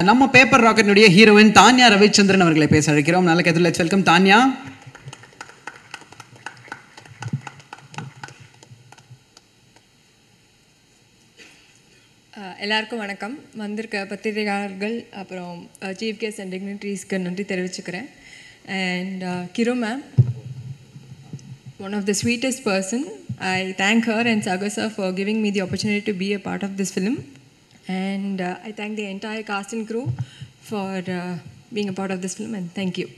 Namma paper rocket nudaiya heroine Tanya Ravichandran avargalai pesa irukkirom. Nalla kathil let's welcome Tanya. எல்லாருக்கும் வணக்கம் வந்திருக்க பத்திரிகையாளர்கள் அப்புறம் சீஃப் கெஸ்ட் அண்ட் டிக்னிட்டரிஸ்க்கு நன்றி தெரிவிச்சுக்கிறேன் and Kiro ma'am one of the sweetest person I thank her and Sagasa for giving me the opportunity to be a part of this film and I thank the entire cast and crew for being a part of this film and thank you